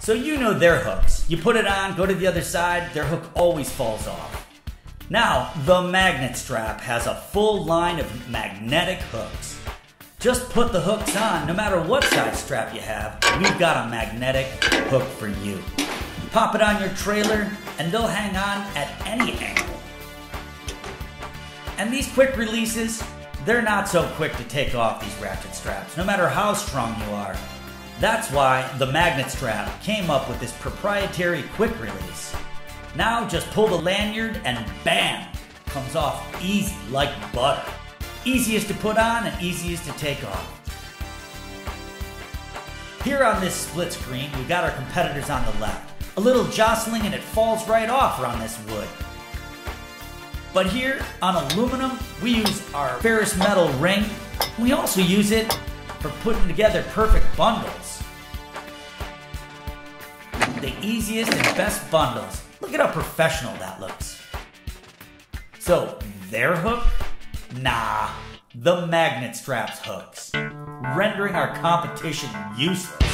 So you know their hooks. You put it on, go to the other side, their hook always falls off. Now, the magnet strap has a full line of magnetic hooks. Just put the hooks on, no matter what size strap you have, we've got a magnetic hook for you. Pop it on your trailer, and they'll hang on at any angle. And these quick releases, they're not so quick to take off these ratchet straps, no matter how strong you are. That's why the magnet strap came up with this proprietary quick release. Now just pull the lanyard and bam, comes off easy like butter. Easiest to put on and easiest to take off. Here on this split screen, we've got our competitors on the left. A little jostling and it falls right off around this wood. But here on aluminum, we use our ferrous metal ring. We also use it for putting together perfect bundles. The easiest and best bundles. Look at how professional that looks. So their hook? Nah, the magnet strap's hooks, rendering our competition useless.